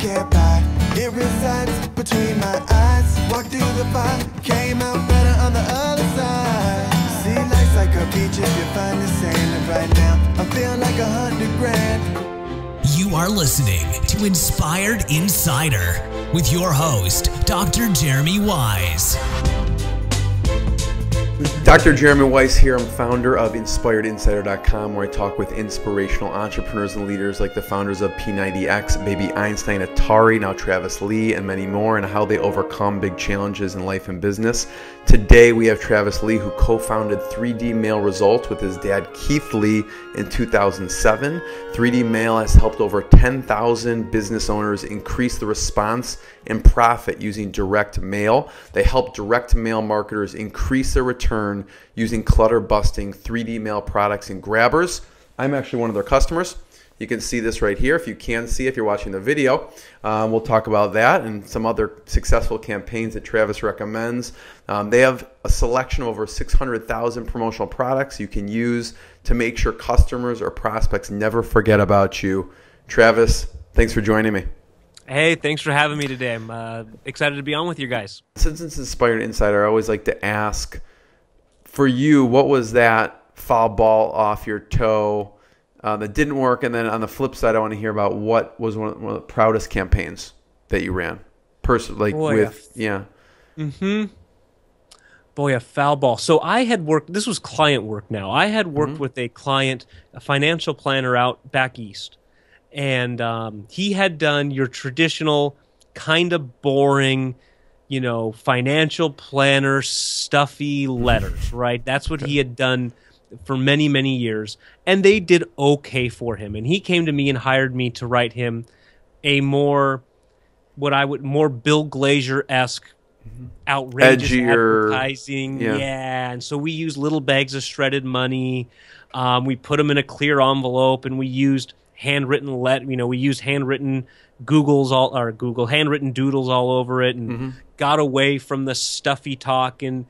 get by. It resides between my eyes. Walked through the fire, came out better on the other side. See, life's like a beach if you find the sailing right now. I'm feeling like $100 grand. You are listening to Inspired Insider with your host, Dr. Jeremy Weisz. Dr. Jeremy Weisz here. I'm founder of InspiredInsider.com, where I talk with inspirational entrepreneurs and leaders like the founders of P90X, Baby Einstein, Atari, now Travis Lee, and many more, and how they overcome big challenges in life and business. Today we have Travis Lee, who co-founded 3D Mail Results with his dad Keith Lee in 2007. 3D Mail has helped over 10,000 business owners increase the response and profit using direct mail. They help direct mail marketers increase their return using clutter-busting 3D mail products and grabbers. I'm actually one of their customers. You can see this right here. If you can see, if you're watching the video, we'll talk about that and some other successful campaigns that Travis recommends. They have a selection of over 600,000 promotional products you can use to make sure customers or prospects never forget about you. Travis, thanks for joining me. Hey, thanks for having me today. I'm excited to be on with you guys. Since it's Inspired Insider, I always like to ask, for you, what was that foul ball off your toe that didn't work? And then on the flip side, I want to hear about what was one of the proudest campaigns that you ran, personally, like a foul ball. So I had worked. This was client work. Now I had worked with a client, a financial planner out back east, and he had done your traditional kind of boring, you know, financial planner stuffy letters, right? That's what he had done for many, many years. And they did okay for him. And he came to me and hired me to write him a more, what I would, more Bill Glazier-esque, outrageous edgier advertising. Yeah. And so we used little bags of shredded money. We put them in a clear envelope, and we used handwritten handwritten Googles all, or handwritten doodles all over it, and got away from the stuffy talk, and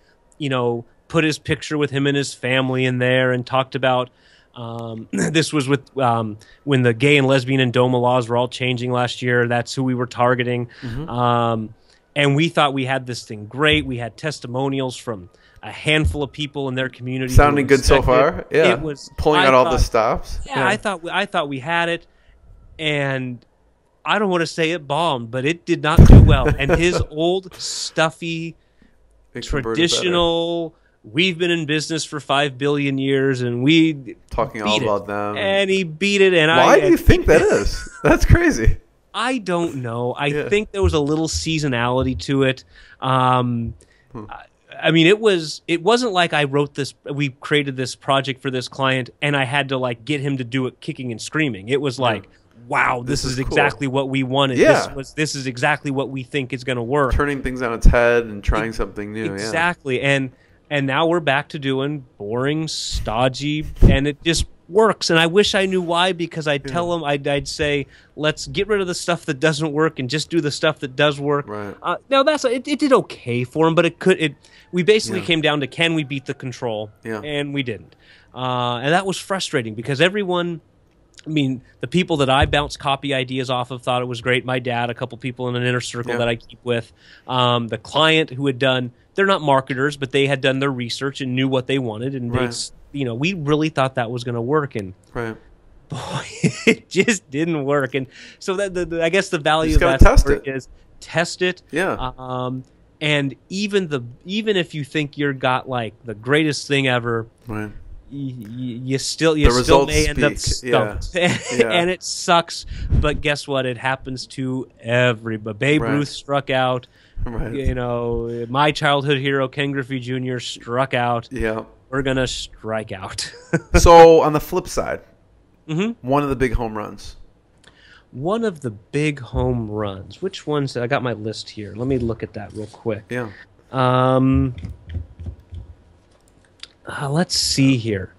put his picture with him and his family in there, and talked about this was with when the gay and lesbian and DOMA laws were all changing last year. That's who we were targeting, and we thought we had this thing great. We had testimonials from a handful of people in their community. Sounding good so far. Yeah. It was pulling out all the stops. Yeah, I thought we had it, and I don't want to say it bombed, but it did not do well. And his old stuffy traditional, we've been in business for 5 billion years, and we talking all about them, and he beat it. And why do you think that is? That's crazy. I don't know. I think there was a little seasonality to it. I mean, it wasn't like I wrote this, we created this project for this client, and I had to like get him to do it kicking and screaming. It was like, wow, this is exactly what we wanted. Yeah. This is exactly what we think is going to work. Turning things on its head and trying something new. Exactly. Yeah. And now we're back to doing boring, stodgy, and it just works. And I wish I knew why, because I'd tell them, I'd say, let's get rid of the stuff that doesn't work and just do the stuff that does work. Right. Now that's it did okay for him, but we basically came down to, can we beat the control? Yeah. And we didn't. And that was frustrating, because everyone, I mean, the people that I bounced copy ideas off of thought it was great. My dad, a couple people in an inner circle that I keep with, the client who had done, they're not marketers, but they had done their research and knew what they wanted, and we really thought that was going to work, and boy, it just didn't work. And so that I guess the value of that story is test it. Yeah. And even if you think you're got like the greatest thing ever, you still may end up stumped. And it sucks, but guess what? It happens to everybody. Babe Ruth struck out. You know, my childhood hero Ken Griffey Jr. struck out. Yeah. We're going to strike out. So on the flip side, one of the big home runs. One of the big home runs. Which ones? I got my list here. Let me look at that real quick. Yeah. Let's see here.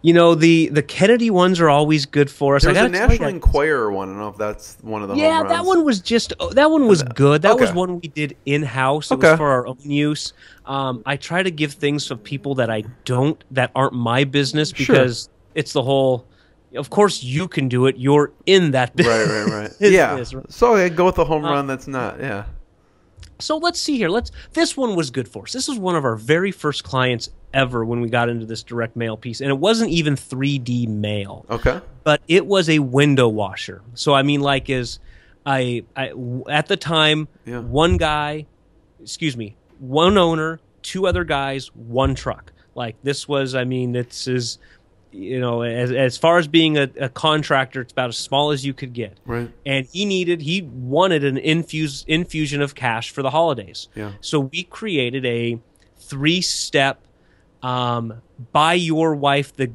You know, the Kennedy ones are always good for us. There's a National Enquirer one. I don't know if that's one of the home runs. Yeah, that one was good. That was one we did in-house. It was for our own use. I try to give things to people that aren't my business, because it's the whole Of course you can do it. You're in that business. Right. Yeah. So I go with the home run that's not, yeah. So let's see here. This one was good for us. This was one of our very first clients ever when we got into this direct mail piece. And it wasn't even 3D mail. Okay. But it was a window washer. So I mean, like, I at the time, yeah. One owner, two other guys, one truck. Like, this was, I mean, this is, you know, as far as being a contractor, it's about as small as you could get. Right. And he wanted an infusion of cash for the holidays. Yeah. So we created a 3-step buy your wife the.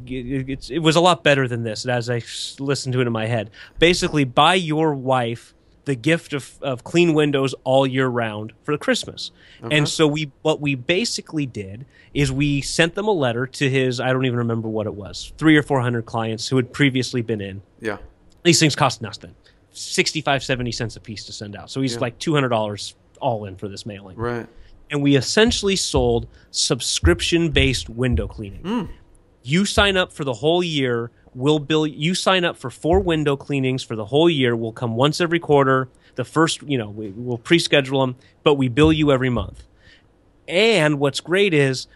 It was a lot better than this. As I listened to it in my head, basically, buy your wife the gift of clean windows all year round for Christmas. Okay. And so what we basically did is we sent them a letter to his, I don't even remember what it was, 300 or 400 clients who had previously been in. Yeah. These things cost nothing, 65, 70 cents a piece to send out. So he's like $200 all in for this mailing. Right. And we essentially sold subscription-based window cleaning. Mm. You sign up for the whole year. We'll bill you. Sign up for 4 window cleanings for the whole year. We'll come once every quarter. The first, you know, we'll pre-schedule them, but we bill you every month. And what's great is,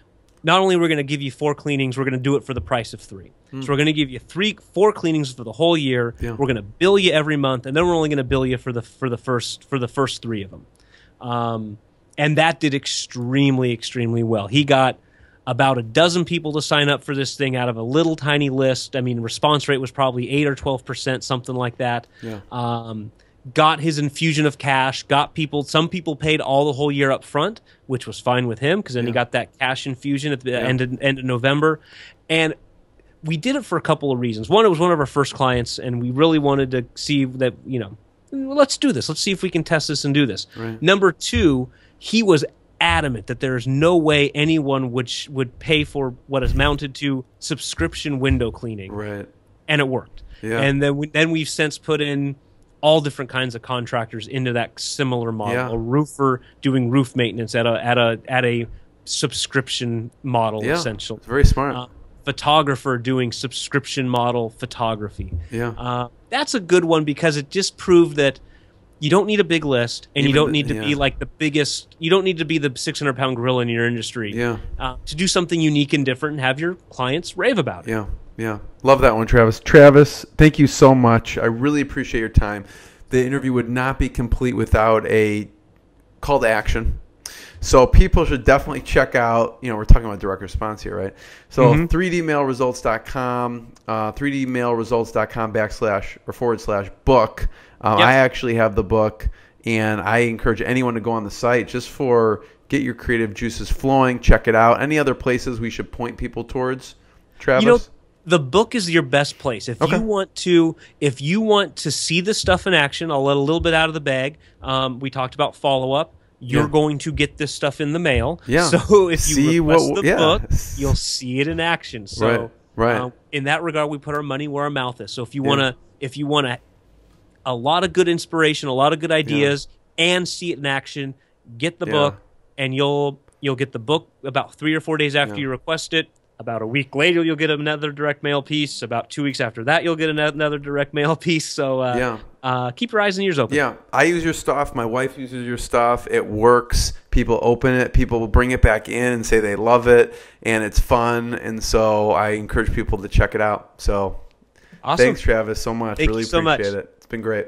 not only we're going to give you 4 cleanings, we're going to do it for the price of 3. Mm. So we're going to give you 4 cleanings for the whole year. Yeah. We're going to bill you every month, and then we're only going to bill you for the first 3 of them. And that did extremely well. He got about 12 people to sign up for this thing out of a little tiny list. I mean, response rate was probably 8 or 12%, something like that. Yeah. Got his infusion of cash. Got people. Some people paid all the whole year up front, which was fine with him because then he got that cash infusion at the end of November. And we did it for a couple of reasons. One, it was one of our first clients, and we really wanted to see that, you know, let's do this. Let's see if we can test this and do this. Right. Number 2, he was adamant that there is no way anyone would pay for what is mounted to subscription window cleaning. Right. And it worked. Yeah. And then we've since put in all different kinds of contractors into that similar model. Yeah. A roofer doing roof maintenance at a subscription model, essentially. Very smart. Photographer doing subscription model photography. Yeah. That's a good one because it just proved that you don't need a big list, and you don't need to be like the biggest. You don't need to be the 600-pound gorilla in your industry. Yeah. To do something unique and different, and have your clients rave about it. Yeah, yeah. Love that one, Travis. Travis, thank you so much. I really appreciate your time. The interview would not be complete without a call to action. So people should definitely check out, you know, we're talking about direct response here, right? So 3dmailresults.com, 3dmailresults.com//book. I actually have the book, and I encourage anyone to go on the site just for get your creative juices flowing, check it out. Any other places we should point people towards, Travis? You know, the book is your best place. If you want to see this stuff in action, I'll let a little bit out of the bag. We talked about follow-up. You're going to get this stuff in the mail. Yeah. So if you request the book, you'll see it in action. So in that regard, we put our money where our mouth is. So if you want to, a lot of good inspiration, a lot of good ideas, and see it in action, get the book, and you'll get the book about 3 or 4 days after you request it. About a week later, you'll get another direct mail piece. About 2 weeks after that, you'll get another direct mail piece. So keep your eyes and ears open. Yeah, I use your stuff. My wife uses your stuff. It works. People open it. People bring it back in and say they love it, and it's fun. And so I encourage people to check it out. So thanks, Travis, so much. Thank you so much. Really appreciate it. It's been great.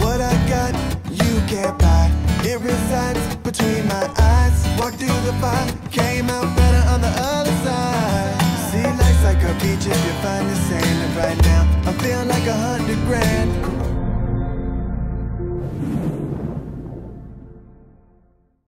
What I got, you can't buy. It resides between my eyes. Walked through the fire, came out better on the other side. See, life's like a beach if you find the sailing right now. I feel like $100 grand.